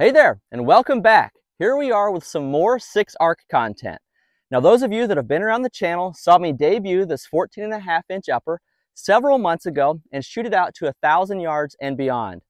Hey there, and welcome back. Here we are with some more 6-arc content. Now those of you that have been around the channel saw me debut this 14.5-inch upper several months ago and shoot it out to 1,000 yards and beyond.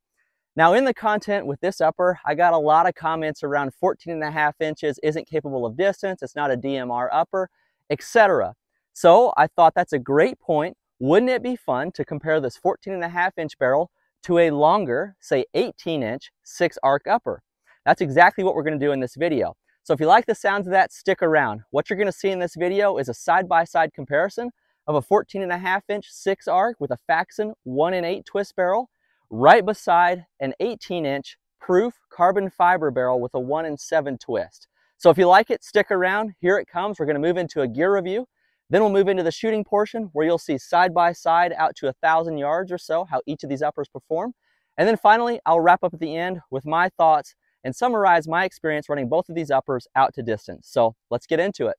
Now in the content with this upper, I got a lot of comments around 14.5 inches isn't capable of distance, it's not a DMR upper, etc. So I thought that's a great point. Wouldn't it be fun to compare this 14.5-inch barrel to a longer, say 18-inch 6-arc upper? That's exactly what we're going to do in this video. So if you like the sounds of that, stick around. What you're going to see in this video is a side-by-side comparison of a 14.5-inch 6-arc with a Faxon 1-in-8 twist barrel right beside an 18-inch Proof carbon fiber barrel with a 1-in-7 twist. So if you like it, stick around. Here it comes. We're going to move into a gear review. Then we'll move into the shooting portion where you'll see side by side out to 1,000 yards or so how each of these uppers perform. And then finally, I'll wrap up at the end with my thoughts and summarize my experience running both of these uppers out to distance. So let's get into it.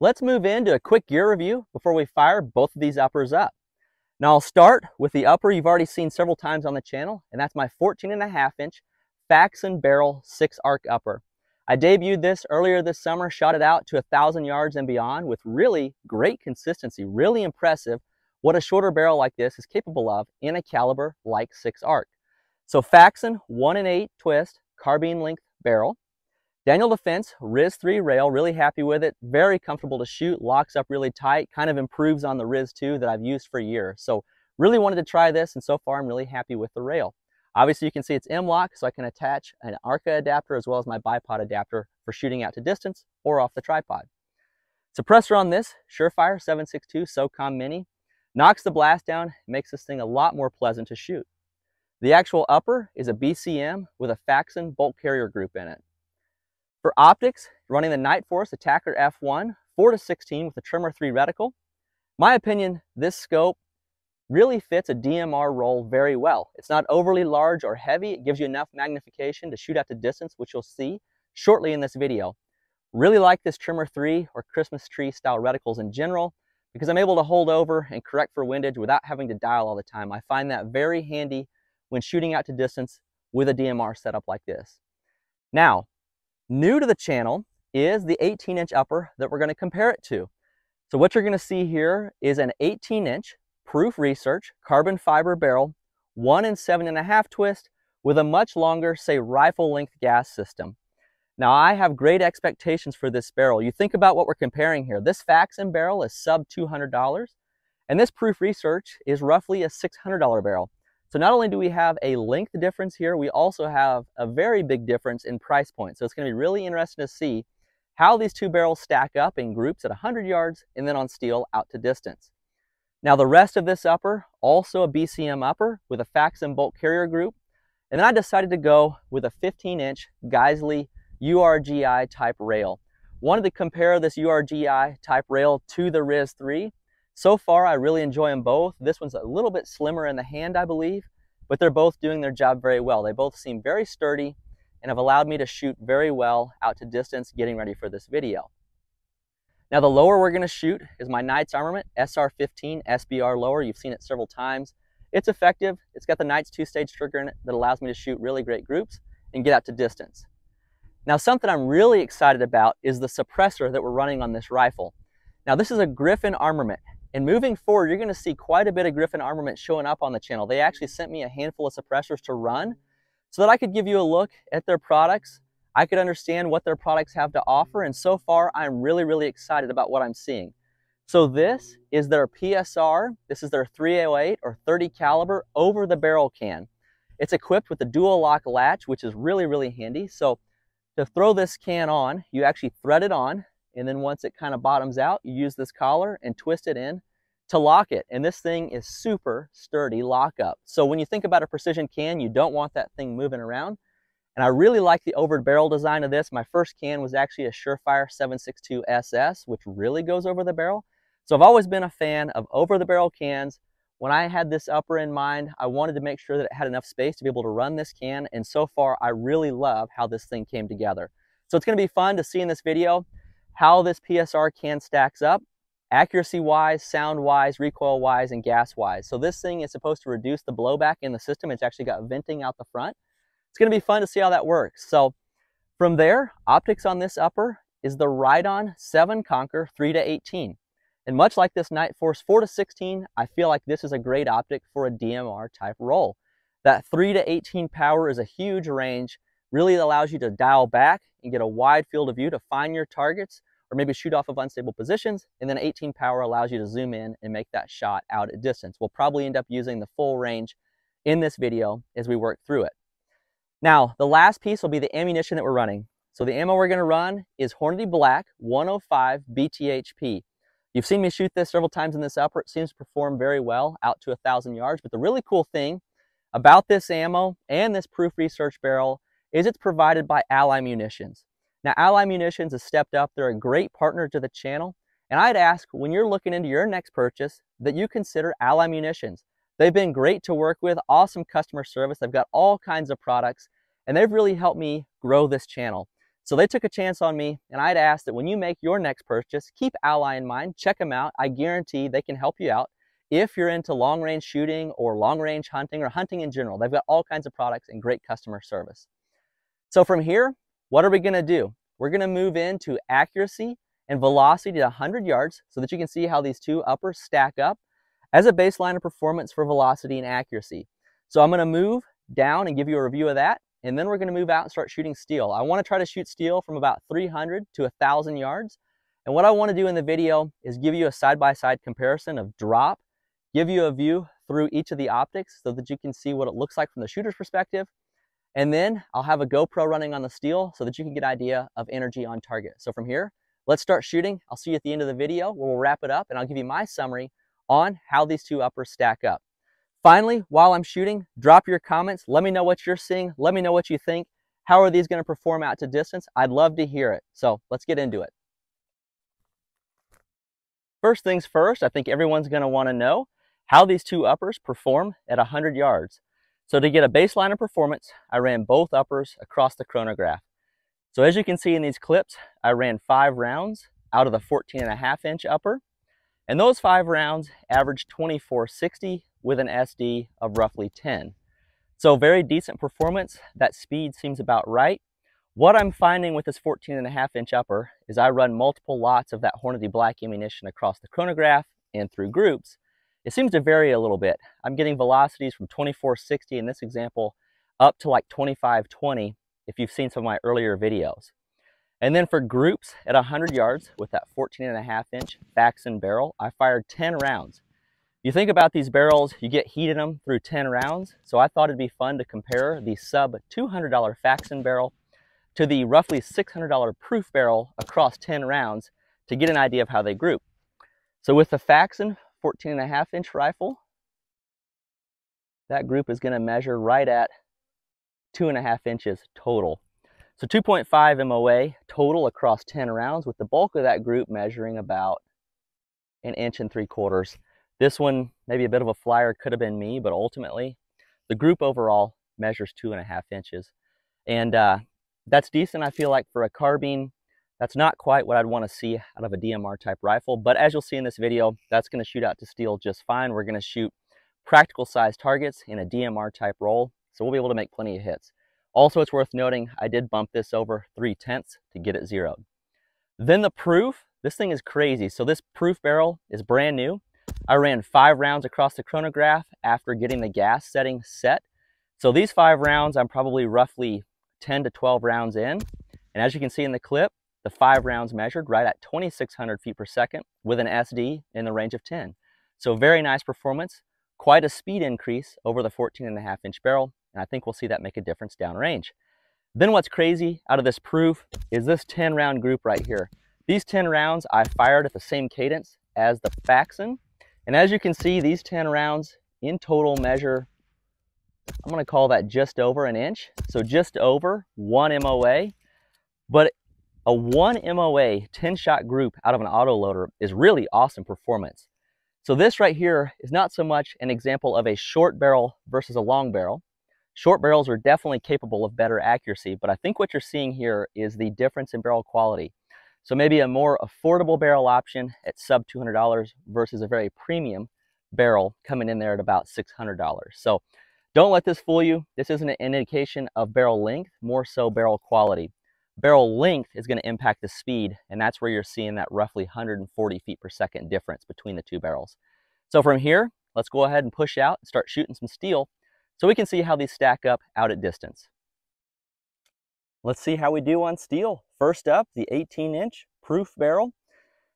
Let's move into a quick gear review before we fire both of these uppers up. Now I'll start with the upper you've already seen several times on the channel, and that's my 14.5-inch Faxon barrel 6-arc upper. I debuted this earlier this summer, shot it out to 1,000 yards and beyond with really great consistency, really impressive what a shorter barrel like this is capable of in a caliber like 6-arc. So Faxon 1-in-8 twist, carbine length barrel. Daniel Defense RIS III rail, really happy with it, very comfortable to shoot, locks up really tight, kind of improves on the RIS II that I've used for years. So really wanted to try this, and so far I'm really happy with the rail. Obviously you can see it's M-lock, so I can attach an ARCA adapter as well as my bipod adapter for shooting out to distance or off the tripod. Suppressor on this, Surefire 762 Socom Mini, knocks the blast down, makes this thing a lot more pleasant to shoot. The actual upper is a BCM with a Faxon bolt carrier group in it. For optics, running the Nightforce ATACR F1 4-16 with a Tremor 3 reticle. My opinion, this scope really fits a DMR roll very well. It's not overly large or heavy. It gives you enough magnification to shoot out to distance, which you'll see shortly in this video. Really like this Tremor 3 or Christmas tree style reticles in general because I'm able to hold over and correct for windage without having to dial all the time. I find that very handy when shooting out to distance with a DMR setup like this. Now, new to the channel is the 18-inch upper that we're going to compare it to. So what you're going to see here is an 18-inch Proof Research carbon fiber barrel, 1-in-7.5 twist with a much longer, say, rifle length gas system. Now I have great expectations for this barrel. You think about what we're comparing here. This Faxon barrel is sub $200 and this Proof Research is roughly a $600 barrel. So not only do we have a length difference here, we also have a very big difference in price point. So it's going to be really interesting to see how these two barrels stack up in groups at 100 yards and then on steel out to distance. Now the rest of this upper, also a BCM upper with a Faxon bolt carrier group. And then I decided to go with a 15-inch Geissele URGI type rail. Wanted to compare this URGI type rail to the RIS III. So far I really enjoy them both. This one's a little bit slimmer in the hand, I believe, but they're both doing their job very well. They both seem very sturdy and have allowed me to shoot very well out to distance getting ready for this video. Now the lower we're going to shoot is my Knights Armament SR15 SBR lower. You've seen it several times. It's effective. It's got the Knights 2-stage trigger in it that allows me to shoot really great groups and get out to distance. Now something I'm really excited about is the suppressor that we're running on this rifle. Now this is a Griffin Armament, and moving forward you're going to see quite a bit of Griffin Armament showing up on the channel. They actually sent me a handful of suppressors to run so that I could give you a look at their products. I could understand what their products have to offer, and so far I'm really excited about what I'm seeing. So this is their PSR. This is their 308 or 30 caliber over the barrel can. It's equipped with a dual lock latch, which is really handy. So to throw this can on, you actually thread it on, and then once it kind of bottoms out, you use this collar and twist it in to lock it. And this thing is super sturdy lockup. So when you think about a precision can, you don't want that thing moving around. And I really like the over barrel design of this. My first can was actually a Surefire 762 SS, which really goes over the barrel. So I've always been a fan of over the barrel cans. When I had this upper in mind, I wanted to make sure that it had enough space to be able to run this can. And so far, I really love how this thing came together. So it's going to be fun to see in this video how this PSR can stacks up accuracy-wise, sound-wise, recoil-wise, and gas-wise. So this thing is supposed to reduce the blowback in the system. It's actually got venting out the front. It's going to be fun to see how that works. So from there, optics on this upper is the Riton 7 Conquer 3-18. And much like this Nightforce 4-16, I feel like this is a great optic for a DMR type role. That 3-18 power is a huge range, really allows you to dial back and get a wide field of view to find your targets or maybe shoot off of unstable positions. And then 18 power allows you to zoom in and make that shot out at distance. We'll probably end up using the full range in this video as we work through it. Now, the last piece will be the ammunition that we're running. So the ammo we're gonna run is Hornady Black 105 BTHP. You've seen me shoot this several times in this upper. It seems to perform very well out to 1,000 yards. But the really cool thing about this ammo and this Proof Research barrel is it's provided by Aly Munitions. Now, Aly Munitions has stepped up. They're a great partner to the channel. And I'd ask, when you're looking into your next purchase, that you consider Aly Munitions. They've been great to work with, awesome customer service. They've got all kinds of products, and they've really helped me grow this channel. So they took a chance on me, and I'd ask that when you make your next purchase, keep Aly in mind, check them out. I guarantee they can help you out if you're into long-range shooting or long-range hunting or hunting in general. They've got all kinds of products and great customer service. So from here, what are we gonna do? We're gonna move into accuracy and velocity to 100 yards so that you can see how these two uppers stack up as a baseline of performance for velocity and accuracy. So I'm gonna move down and give you a review of that. And then we're going to move out and start shooting steel. I want to try to shoot steel from about 300 to 1,000 yards. And what I want to do in the video is give you a side-by-side comparison of drop, give you a view through each of the optics so that you can see what it looks like from the shooter's perspective. And then I'll have a GoPro running on the steel so that you can get an idea of energy on target. So from here, let's start shooting. I'll see you at the end of the video where we'll wrap it up and I'll give you my summary on how these two uppers stack up. Finally, while I'm shooting, drop your comments. Let me know what you're seeing. Let me know what you think. How are these going to perform out to distance? I'd love to hear it. So let's get into it. First things first, I think everyone's going to want to know how these two uppers perform at 100 yards. So to get a baseline of performance, I ran both uppers across the chronograph. So as you can see in these clips, I ran 5 rounds out of the 14.5-inch upper. And those 5 rounds averaged 2460 with an SD of roughly 10. So very decent performance. That speed seems about right. What I'm finding with this 14.5-inch upper is I run multiple lots of that Hornady Black ammunition across the chronograph and through groups. It seems to vary a little bit. I'm getting velocities from 2460 in this example up to like 2520 if you've seen some of my earlier videos. And then for groups at 100 yards with that 14.5-inch Faxon barrel, I fired 10 rounds. You think about these barrels, you get heat in them through 10 rounds. So I thought it'd be fun to compare the sub $200 Faxon barrel to the roughly $600 Proof barrel across 10 rounds to get an idea of how they group. So with the Faxon 14.5-inch rifle, that group is going to measure right at 2.5 inches total. So 2.5 MOA total across 10 rounds, with the bulk of that group measuring about 1.75 inches. This one, maybe a bit of a flyer, could have been me, but ultimately the group overall measures 2.5 inches. And that's decent, I feel like, for a carbine. That's not quite what I'd want to see out of a DMR type rifle, but as you'll see in this video, that's going to shoot out to steel just fine. We're going to shoot practical size targets in a DMR type role, so we'll be able to make plenty of hits. Also, it's worth noting I did bump this over 3/10 to get it zeroed. Then the Proof, this thing is crazy. So this Proof barrel is brand new. I ran 5 rounds across the chronograph after getting the gas setting set. So these 5 rounds, I'm probably roughly 10 to 12 rounds in. And as you can see in the clip, the 5 rounds measured right at 2,600 feet per second with an SD in the range of 10. So very nice performance, quite a speed increase over the 14.5-inch barrel. And I think we'll see that make a difference downrange. Then what's crazy out of this Proof is this 10-round group right here. These 10 rounds I fired at the same cadence as the Faxon. And as you can see, these 10 rounds in total measure, I'm going to call that just over 1 inch. So just over 1 MOA. But a 1 MOA 10-shot group out of an autoloader is really awesome performance. So this right here is not so much an example of a short barrel versus a long barrel. Short barrels are definitely capable of better accuracy, but I think what you're seeing here is the difference in barrel quality. So maybe a more affordable barrel option at sub $200 versus a very premium barrel coming in there at about $600. So don't let this fool you. This isn't an indication of barrel length, more so barrel quality. Barrel length is going to impact the speed, and that's where you're seeing that roughly 140 feet per second difference between the two barrels. So from here, let's go ahead and push out and start shooting some steel so we can see how these stack up out at distance. Let's see how we do on steel. First up, the 18-inch proof barrel.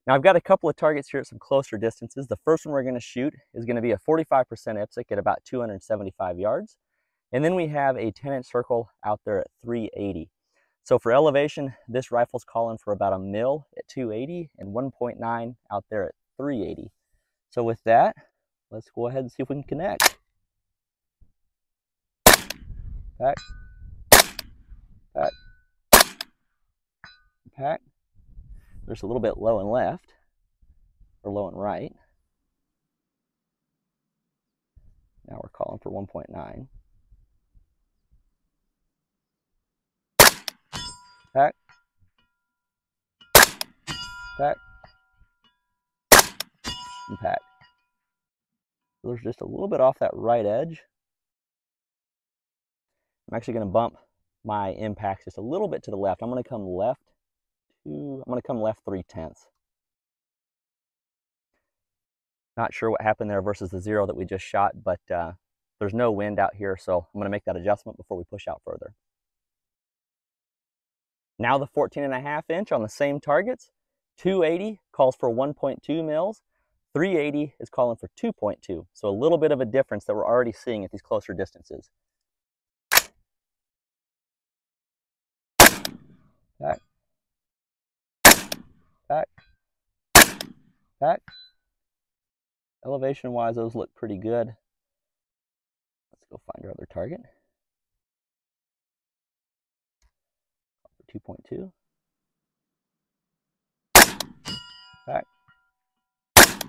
Now I've got a couple of targets here at some closer distances. The first one we're going to shoot is going to be a 45% IPSC at about 275 yards. And then we have a 10-inch circle out there at 380. So for elevation, this rifle's calling for about a mil at 280 and 1.9 out there at 380. So with that, let's go ahead and see if we can connect. Pack. Pack. Pack. There's a little bit low and left, or low and right. Now we're calling for 1.9. Pack. Pack. And pack. So there's just a little bit off that right edge. I'm actually going to bump my impacts just a little bit to the left. I'm going to come left. I'm going to come left 3/10. Not sure what happened there versus the zero that we just shot, but there's no wind out here, so I'm going to make that adjustment before we push out further. Now the 14.5-inch on the same targets. 280 calls for 1.2 mils. 380 is calling for 2.2, so a little bit of a difference that we're already seeing at these closer distances. Back. Back, back. Elevation-wise, those look pretty good. Let's go find our other target. 2.2. Back. That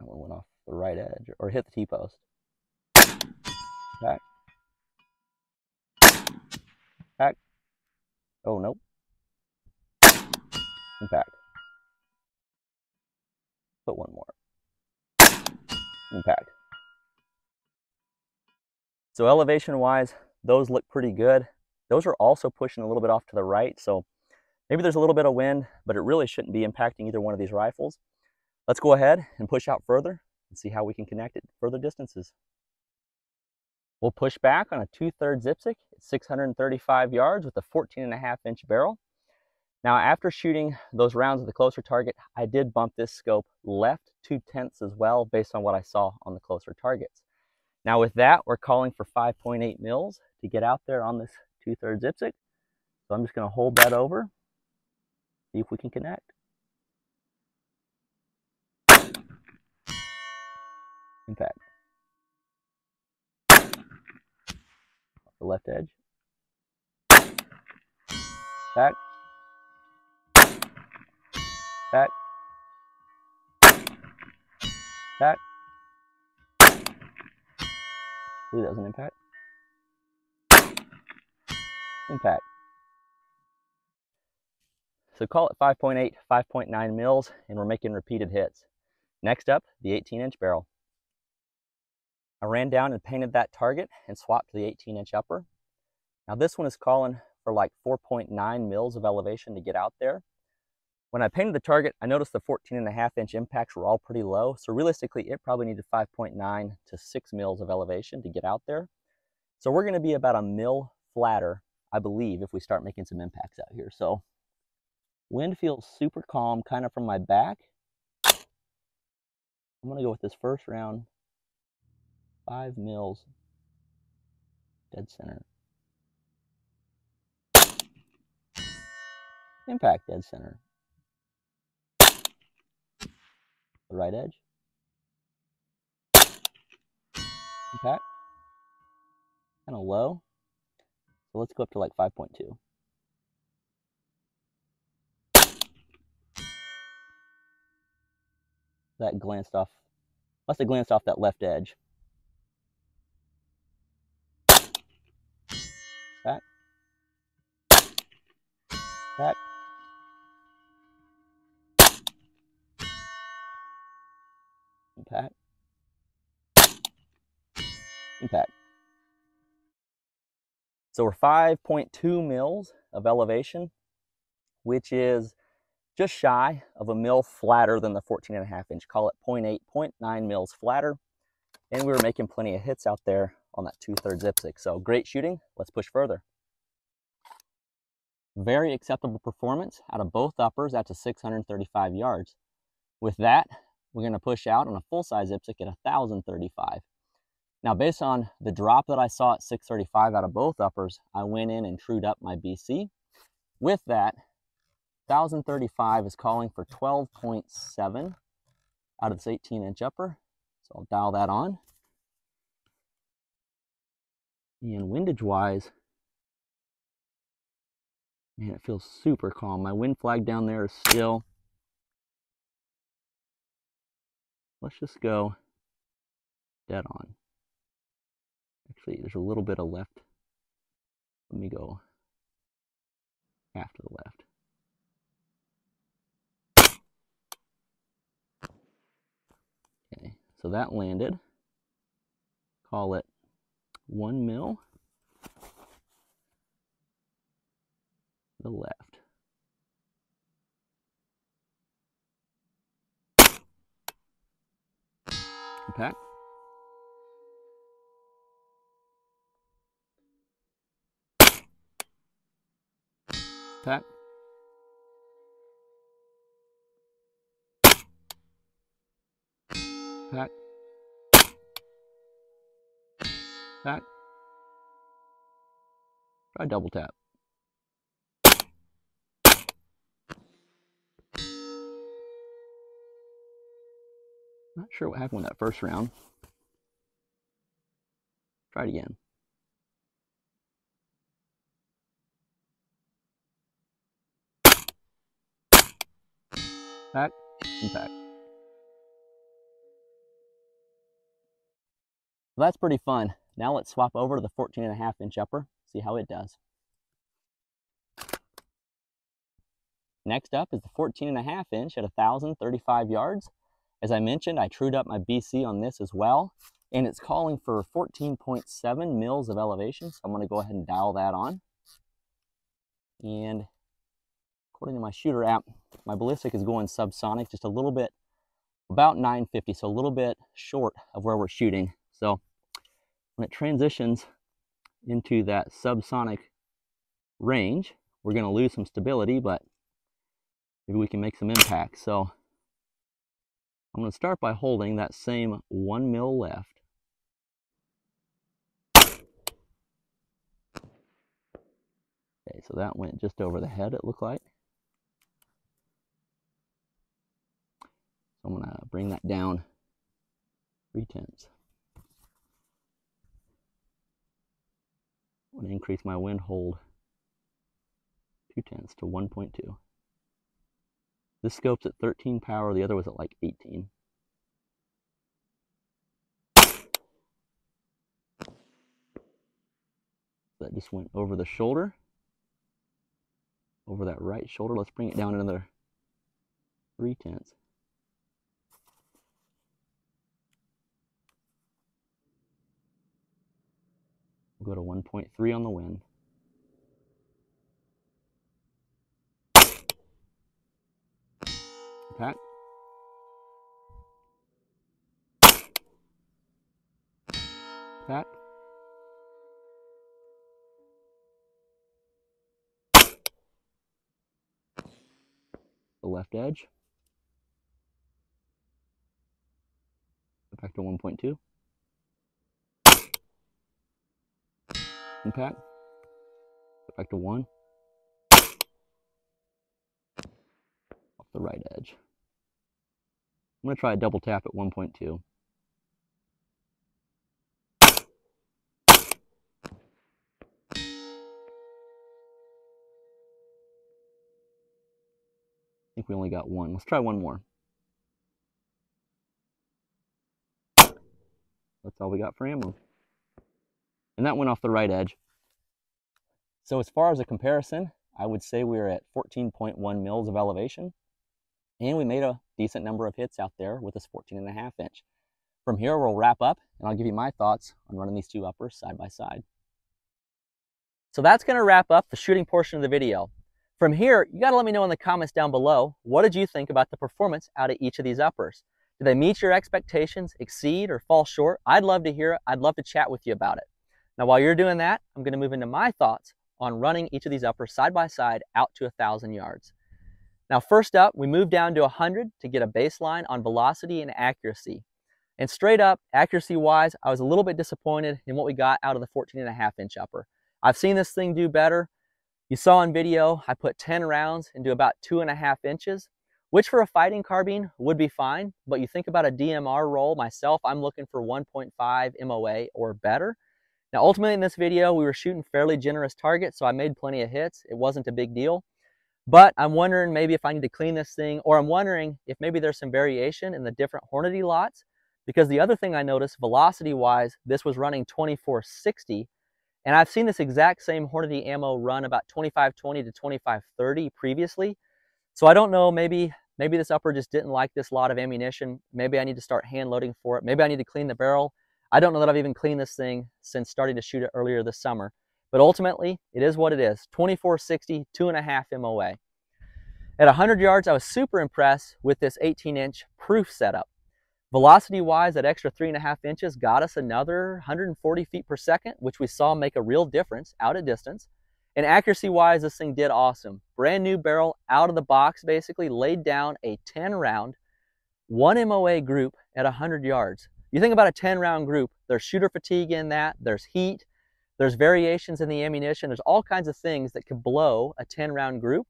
one went off the right edge, or hit the T-post. Back. Back. Oh, nope. Impact. Put one more. Impact. So elevation wise, those look pretty good. Those are also pushing a little bit off to the right, so maybe there's a little bit of wind, but it really shouldn't be impacting either one of these rifles. Let's go ahead and push out further and see how we can connect at further distances. We'll push back on a 2/3 IPSC at 635 yards with a 14.5-inch barrel. Now, after shooting those rounds at the closer target, I did bump this scope left 2/10 as well, based on what I saw on the closer targets. Now with that, we're calling for 5.8 mils to get out there on this 2/3 IPSC. So I'm just gonna hold that over, see if we can connect. Impact. The left edge. Back. Back. Back. Ooh, that was an impact. Impact. So call it 5.8, 5.9 mils, and we're making repeated hits. Next up, the 18-inch barrel. I ran down and painted that target and swapped to the 18-inch upper. Now this one is calling for like 4.9 mils of elevation to get out there. When I painted the target, I noticed the 14.5-inch impacts were all pretty low, so realistically it probably needed 5.9 to 6 mils of elevation to get out there. So we're going to be about a mil flatter, I believe, if we start making some impacts out here. So wind feels super calm, kind of from my back. I'm going to go with this first round, 5 mils, dead center. Impact, dead center. The right edge. Impact. Kind of low. So let's go up to like 5.2. That glanced off, must have glanced off that left edge. Back. that. Impact. Impact. So we're 5.2 mils of elevation, which is just shy of a mil flatter than the 14.5 inch. Call it 0.8, 0.9 mils flatter. And we were making plenty of hits out there on that 2/3 dipstick. So great shooting. Let's push further. Very acceptable performance out of both uppers out to 635 yards. With that, we're going to push out on a full-size dipstick at 1,035. Now, based on the drop that I saw at 635 out of both uppers, I went in and trued up my BC. With that, 1,035 is calling for 12.7 out of this 18-inch upper. So I'll dial that on. And windage-wise, man, it feels super calm. My wind flag down there is still. Let's just go dead on. Actually, there's a little bit of left. Let me go half to the left. Okay, so that landed. Call it 1 mil. The left. Impact. Impact. Impact. Impact. Try double tap. Not sure what happened with that first round. Try it again. Pack, and pack. Well, that's pretty fun. Now let's swap over to the 14.5 inch upper, see how it does. Next up is the 14.5 inch at 1,035 yards. As I mentioned, I trued up my BC on this as well, and it's calling for 14.7 mils of elevation, so I'm going to go ahead and dial that on. And according to my shooter app, my ballistic is going subsonic just a little bit, about 950, so a little bit short of where we're shooting. So when it transitions into that subsonic range, we're going to lose some stability, but maybe we can make some impact. So I'm going to start by holding that same 1 mil left. Okay, so that went just over the head, it looked like. So I'm going to bring that down 3/10. I'm going to increase my wind hold 2/10 to 1.2. This scope's at 13 power, the other was at like 18. That just went over the shoulder, over that right shoulder. Let's bring it down another 3/10. We'll go to 1.3 on the wind. Pack. Pack. The left edge. Back to 1.2. Impact. Back to 1. Off the right edge. I'm going to try a double tap at 1.2. I think we only got one. Let's try one more. That's all we got for ammo. And that went off the right edge. So as far as a comparison, I would say we were at 14.1 mils of elevation, and we made a decent number of hits out there with this 14.5 inch. From here, we'll wrap up, and I'll give you my thoughts on running these two uppers side by side. So that's going to wrap up the shooting portion of the video. From here, you got to let me know in the comments down below, what did you think about the performance out of each of these uppers? Do they meet your expectations, exceed, or fall short? I'd love to hear it. I'd love to chat with you about it. Now, while you're doing that, I'm going to move into my thoughts on running each of these uppers side by side out to 1,000 yards. Now, first up, we move down to 100 to get a baseline on velocity and accuracy. And straight up, accuracy-wise, I was a little bit disappointed in what we got out of the 14.5 inch upper. I've seen this thing do better. You saw in video, I put 10 rounds into about 2.5 inches, which for a fighting carbine would be fine, but you think about a DMR roll, myself, I'm looking for 1.5 MOA or better. Now ultimately in this video, we were shooting fairly generous targets, so I made plenty of hits. It wasn't a big deal, but I'm wondering maybe if I need to clean this thing, or I'm wondering if maybe there's some variation in the different Hornady lots, because the other thing I noticed velocity-wise, this was running 2460, and I've seen this exact same Hornady ammo run about 2520 to 2530 previously. So I don't know, maybe this upper just didn't like this lot of ammunition. Maybe I need to start hand loading for it. Maybe I need to clean the barrel. I don't know that I've even cleaned this thing since starting to shoot it earlier this summer. But ultimately, it is what it is. 2460, 2.5 MOA. At 100 yards, I was super impressed with this 18-inch proof setup. Velocity-wise, that extra 3.5 inches got us another 140 feet per second, which we saw make a real difference out at distance. And accuracy-wise, this thing did awesome. Brand new barrel, out of the box, basically laid down a 10-round, 1 MOA group at 100 yards. You think about a 10-round group, there's shooter fatigue in that, there's heat, there's variations in the ammunition, there's all kinds of things that could blow a 10-round group.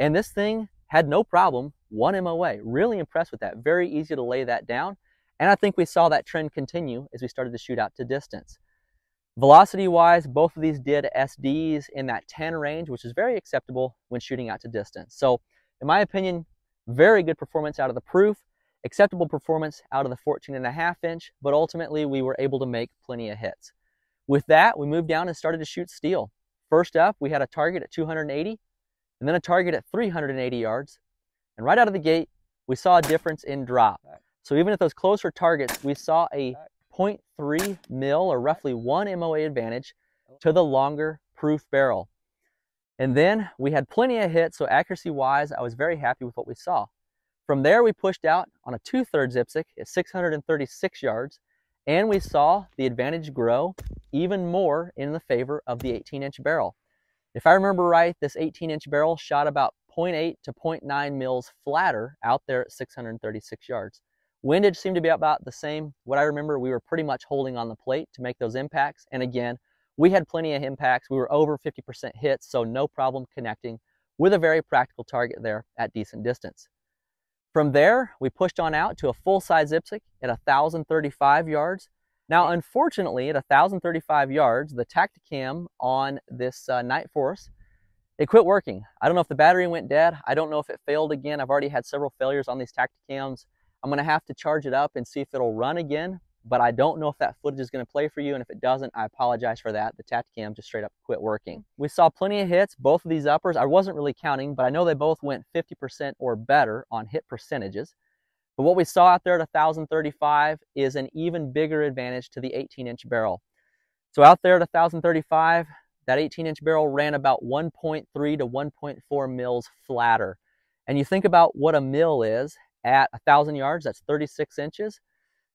And this thing had no problem. 1 MOA. Really impressed with that. Very easy to lay that down. And I think we saw that trend continue as we started to shoot out to distance. Velocity-wise, both of these did SDs in that 10 range, which is very acceptable when shooting out to distance. So, in my opinion, very good performance out of the proof, acceptable performance out of the 14.5 inch, but ultimately we were able to make plenty of hits. With that, we moved down and started to shoot steel. First up, we had a target at 280, and then a target at 380 yards. And right out of the gate, we saw a difference in drop. So even at those closer targets, we saw a 0.3 mil or roughly 1 MOA advantage to the longer proof barrel. And then we had plenty of hits, so accuracy-wise, I was very happy with what we saw. From there, we pushed out on a 2/3 IPSC at 636 yards, and we saw the advantage grow even more in the favor of the 18-inch barrel. If I remember right, this 18-inch barrel shot about 0.8 to 0.9 mils flatter out there at 636 yards. Windage seemed to be about the same. What I remember, we were pretty much holding on the plate to make those impacts. And again, we had plenty of impacts. We were over 50% hits, so no problem connecting with a very practical target there at decent distance. From there, we pushed on out to a full-size IPSC at 1,035 yards. Now, unfortunately, at 1,035 yards, the Tacticam on this Nightforce, it quit working. I don't know if the battery went dead. I don't know if it failed again. I've already had several failures on these Tacticams. I'm going to have to charge it up and see if it'll run again, but I don't know if that footage is going to play for you, and if it doesn't, I apologize for that. The Tacticam just straight up quit working. We saw plenty of hits, both of these uppers. I wasn't really counting, but I know they both went 50% or better on hit percentages. But what we saw out there at 1,035 is an even bigger advantage to the 18-inch barrel. So out there at 1,035, that 18-inch barrel ran about 1.3 to 1.4 mils flatter. And you think about what a mil is at 1,000 yards, that's 36 inches.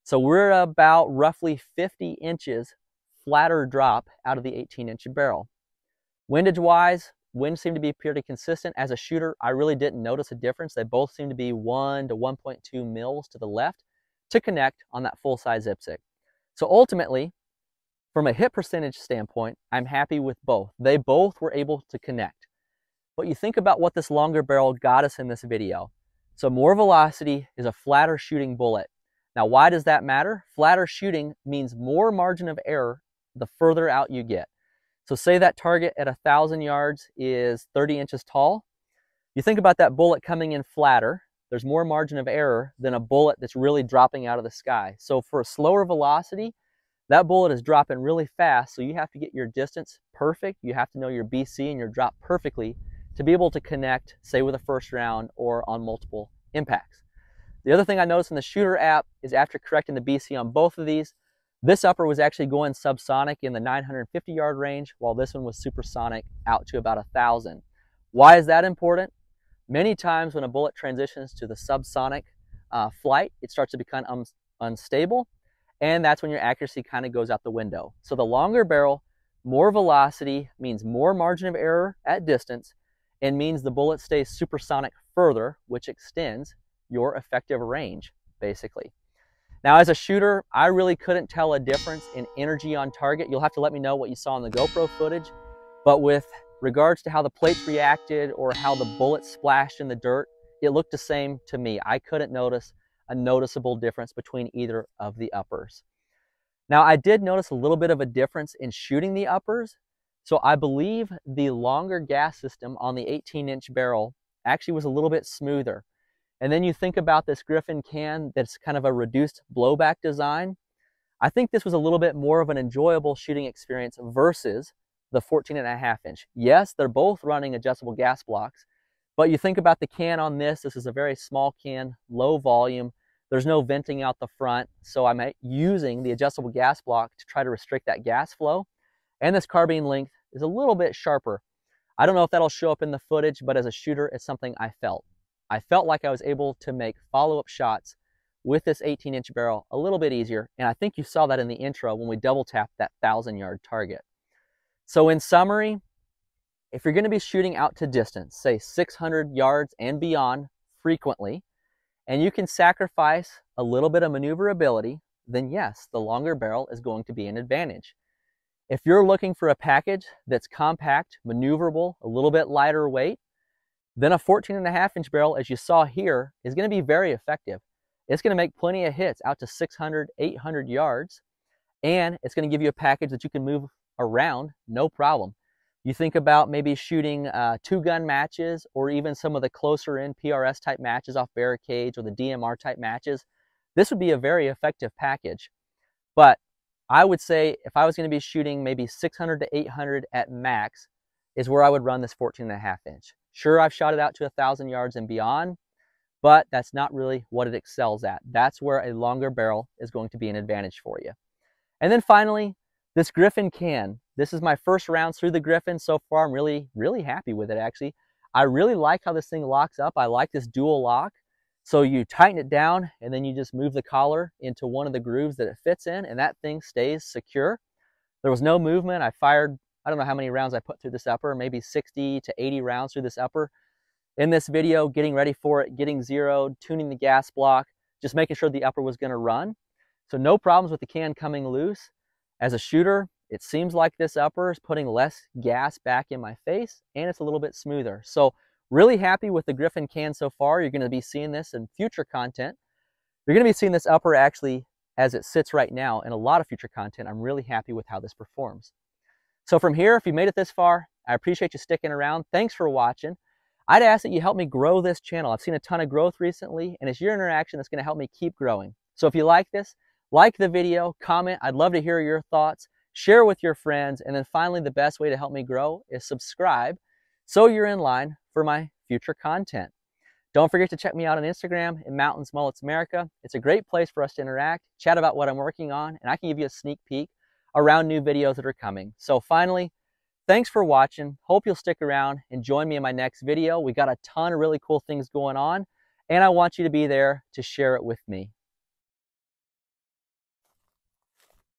So we're about roughly 50 inches flatter drop out of the 18-inch barrel. Windage-wise, wind seemed to be pretty consistent. As a shooter, I really didn't notice a difference. They both seemed to be 1 to 1.2 mils to the left to connect on that full-size IPSC. So ultimately, from a hit percentage standpoint, I'm happy with both. They both were able to connect. But you think about what this longer barrel got us in this video. So more velocity is a flatter shooting bullet. Now, why does that matter? Flatter shooting means more margin of error the further out you get. So say that target at 1,000 yards is 30 inches tall. You think about that bullet coming in flatter. There's more margin of error than a bullet that's really dropping out of the sky. So for a slower velocity, that bullet is dropping really fast, so you have to get your distance perfect. You have to know your BC and your drop perfectly to be able to connect, say with a first round or on multiple impacts. The other thing I noticed in the shooter app is after correcting the BC on both of these, this upper was actually going subsonic in the 950 yard range, while this one was supersonic out to about 1,000. Why is that important? Many times when a bullet transitions to the subsonic flight, it starts to become unstable, and that's when your accuracy kind of goes out the window. So the longer barrel, more velocity means more margin of error at distance, and means the bullet stays supersonic further, which extends your effective range, basically. Now, as a shooter, I really couldn't tell a difference in energy on target. You'll have to let me know what you saw in the GoPro footage, but with regards to how the plates reacted or how the bullet splashed in the dirt, it looked the same to me. I couldn't notice a noticeable difference between either of the uppers. Now, I did notice a little bit of a difference in shooting the uppers. So I believe the longer gas system on the 18-inch barrel actually was a little bit smoother. And then you think about this Griffin can that's kind of a reduced blowback design. I think this was a little bit more of an enjoyable shooting experience versus the 14.5-inch. Yes, they're both running adjustable gas blocks, but you think about the can on this. This is a very small can, low volume. There's no venting out the front. So I'm using the adjustable gas block to try to restrict that gas flow. And this carbine length is a little bit sharper. I don't know if that'll show up in the footage, but as a shooter, it's something I felt. I felt like I was able to make follow-up shots with this 18-inch barrel a little bit easier. And I think you saw that in the intro when we double tapped that 1,000-yard target. So in summary, if you're going to be shooting out to distance, say 600 yards and beyond frequently, and you can sacrifice a little bit of maneuverability, then yes, the longer barrel is going to be an advantage. If you're looking for a package that's compact, maneuverable, a little bit lighter weight, then a 14.5-inch barrel, as you saw here, is going to be very effective. It's going to make plenty of hits out to 600, 800 yards, and it's going to give you a package that you can move around no problem. You think about maybe shooting two-gun matches or even some of the closer-in PRS-type matches off barricades or the DMR-type matches. This would be a very effective package. But I would say if I was going to be shooting maybe 600 to 800 at max is where I would run this 14.5-inch. Sure, I've shot it out to 1,000 yards and beyond, but that's not really what it excels at. That's where a longer barrel is going to be an advantage for you. And then finally, this Griffin can. This is my first round through the Griffin so far. I'm really happy with it, actually. I really like how this thing locks up. I like this dual lock. So you tighten it down and then you just move the collar into one of the grooves that it fits in, and that thing stays secure. There was no movement. I fired, I don't know how many rounds I put through this upper, maybe 60 to 80 rounds through this upper. In this video, getting ready for it, getting zeroed, tuning the gas block, just making sure the upper was going to run. So no problems with the can coming loose. As a shooter, it seems like this upper is putting less gas back in my face and it's a little bit smoother. So really happy with the Griffin can so far. You're going to be seeing this in future content. You're going to be seeing this upper actually as it sits right now in a lot of future content. I'm really happy with how this performs. So from here, if you made it this far, I appreciate you sticking around. Thanks for watching. I'd ask that you help me grow this channel. I've seen a ton of growth recently, and it's your interaction that's going to help me keep growing. So if you like this, like the video, comment. I'd love to hear your thoughts. Share with your friends. And then finally, the best way to help me grow is subscribe so you're in line for my future content. Don't forget to check me out on Instagram at Mountains, Mullets, Merica. It's a great place for us to interact, chat about what I'm working on, and I can give you a sneak peek around new videos that are coming. So finally, thanks for watching. Hope you'll stick around and join me in my next video. We got a ton of really cool things going on, and I want you to be there to share it with me.